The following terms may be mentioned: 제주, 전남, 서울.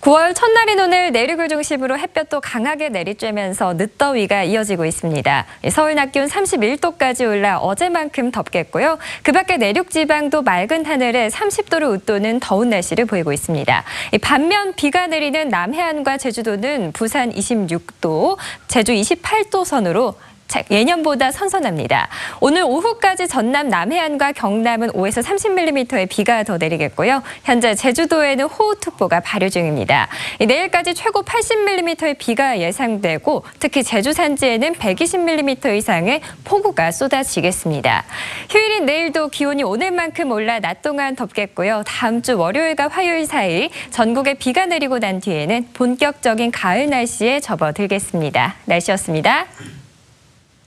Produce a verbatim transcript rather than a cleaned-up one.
구월 첫날인 오늘 내륙을 중심으로 햇볕도 강하게 내리쬐면서 늦더위가 이어지고 있습니다. 서울 낮 기온 삼십일 도까지 올라 어제만큼 덥겠고요. 그 밖에 내륙 지방도 맑은 하늘에 삼십 도를 웃도는 더운 날씨를 보이고 있습니다. 반면 비가 내리는 남해안과 제주도는 부산 이십육 도, 제주 이십팔 도 선으로 예년보다 선선합니다. 오늘 오후까지 전남 남해안과 경남은 오에서 삼십 밀리미터의 비가 더 내리겠고요. 현재 제주도에는 호우특보가 발효 중입니다. 내일까지 최고 팔십 밀리미터의 비가 예상되고 특히 제주 산지에는 백이십 밀리미터 이상의 폭우가 쏟아지겠습니다. 휴일인 내일도 기온이 오늘만큼 올라 낮 동안 덥겠고요. 다음 주 월요일과 화요일 사이 전국에 비가 내리고 난 뒤에는 본격적인 가을 날씨에 접어들겠습니다. 날씨였습니다.